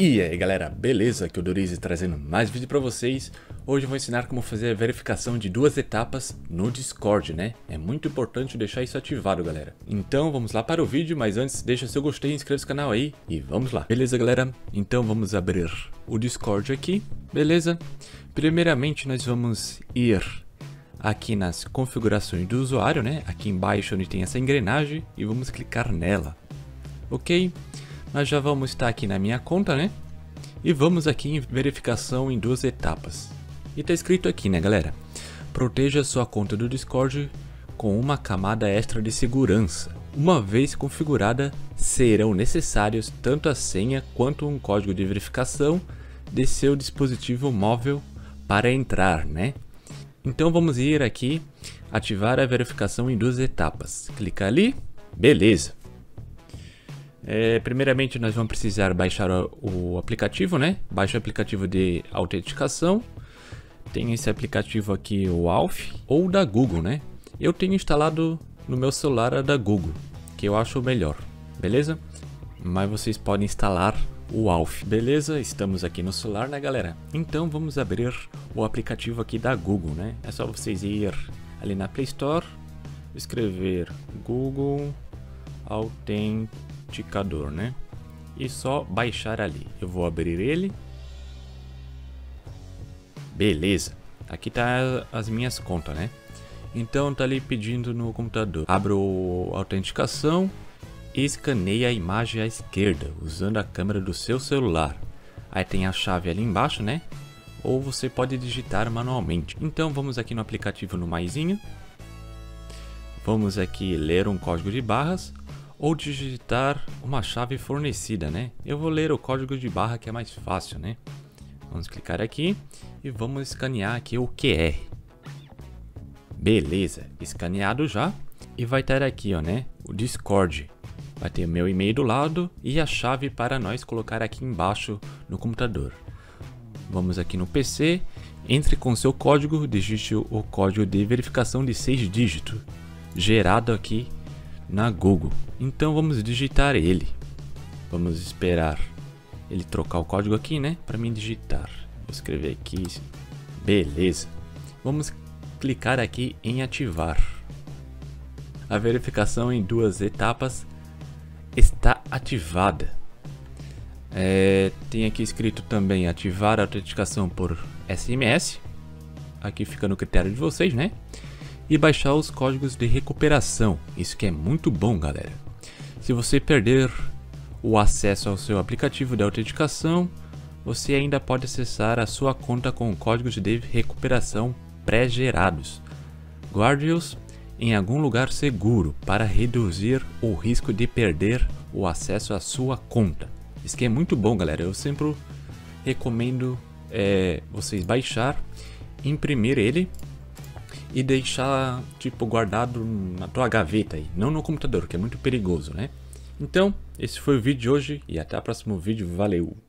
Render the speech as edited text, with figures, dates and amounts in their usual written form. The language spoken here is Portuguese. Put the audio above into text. E aí galera, beleza? Aqui é o Odorizzi trazendo mais vídeo pra vocês. Hoje eu vou ensinar como fazer a verificação de duas etapas no Discord, né? É muito importante deixar isso ativado, galera. Então vamos lá para o vídeo, mas antes deixa seu gostei, inscreva-se no canal aí e vamos lá. Beleza galera? Então vamos abrir o Discord aqui, beleza? Primeiramente nós vamos ir aqui nas configurações do usuário, né? Aqui embaixo onde tem essa engrenagem e vamos clicar nela, ok? Nós já vamos estar aqui na minha conta, né? E vamos aqui em verificação em duas etapas. E tá escrito aqui, né, galera? Proteja sua conta do Discord com uma camada extra de segurança. Uma vez configurada, serão necessários tanto a senha quanto um código de verificação de seu dispositivo móvel para entrar, né? Então vamos ir aqui, ativar a verificação em duas etapas. Clicar ali, beleza. Primeiramente nós vamos precisar baixar o aplicativo, né? Baixa o aplicativo de autenticação. Tem esse aplicativo aqui, o Authy, ou da Google, né? Eu tenho instalado no meu celular a da Google, que eu acho melhor, beleza? Mas vocês podem instalar o Authy, beleza? Estamos aqui no celular, né, galera? Então vamos abrir o aplicativo aqui da Google, né? É só vocês ir ali na Play Store, escrever Google Autenticador, né? E só baixar ali. Eu vou abrir ele. Beleza. Aqui tá as minhas contas, né? Então tá ali pedindo no computador. Abro a autenticação e escaneie a imagem à esquerda usando a câmera do seu celular. Aí tem a chave ali embaixo, né? Ou você pode digitar manualmente. Então vamos aqui no aplicativo, no maisinho. Vamos aqui ler um código de barras ou digitar uma chave fornecida, né? Eu vou ler o código de barra que é mais fácil, né? Vamos clicar aqui e vamos escanear aqui o QR. Beleza, escaneado já. E vai ter aqui, ó, né? O Discord. Vai ter meu e-mail do lado e a chave para nós colocar aqui embaixo no computador. Vamos aqui no PC. Entre com seu código, digite o código de verificação de 6 dígitos. Gerado aqui na Google. Então vamos digitar ele. Vamos esperar ele trocar o código aqui, né? Para mim digitar. Vou escrever aqui. Beleza. Vamos clicar aqui em ativar. A verificação em duas etapas está ativada. Tem aqui escrito também ativar a autenticação por SMS. Aqui fica no critério de vocês, né? E baixar os códigos de recuperação, isso que é muito bom, galera. Se você perder o acesso ao seu aplicativo de autenticação, você ainda pode acessar a sua conta com códigos de recuperação pré-gerados. Guarde-os em algum lugar seguro para reduzir o risco de perder o acesso à sua conta. Isso que é muito bom, galera. Eu sempre recomendo vocês baixar, imprimir ele e deixar tipo guardado na tua gaveta aí, não no computador, que é muito perigoso, né? Então, esse foi o vídeo de hoje e até o próximo vídeo, valeu!